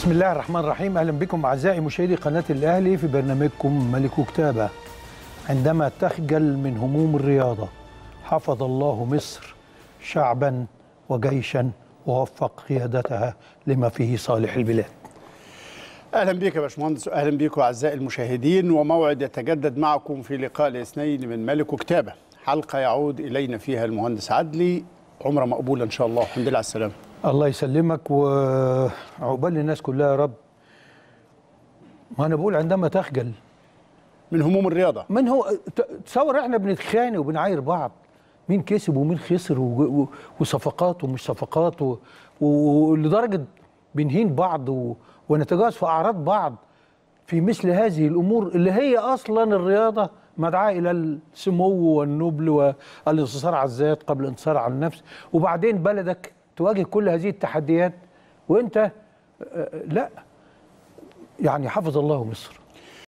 بسم الله الرحمن الرحيم. أهلا بكم أعزائي مشاهدي قناة الأهلي في برنامجكم ملك كتابة. عندما تخجل من هموم الرياضة حفظ الله مصر شعبا وجيشا ووفق قيادتها لما فيه صالح البلاد. أهلا بك يا باشمهندس، أهلا بكم أعزائي المشاهدين، وموعد يتجدد معكم في لقاء الاثنين من ملك كتابة، حلقة يعود إلينا فيها المهندس عدلي. عمره مقبولة إن شاء الله، الحمد لله على السلامة. الله يسلمك وعقبال الناس كلها يا رب. ما انا بقول عندما تخجل من هموم الرياضه، من هو تصور احنا بنتخانق وبنعاير بعض مين كسب ومين خسر وصفقات ومش صفقات ولدرجه بنهين بعض ونتجاوز في اعراض بعض في مثل هذه الامور اللي هي اصلا الرياضه مدعاة إلى السمو والنبل والانتصار على الذات قبل الانتصار على النفس. وبعدين بلدك تواجه كل هذه التحديات وانت لا، يعني حفظ الله مصر.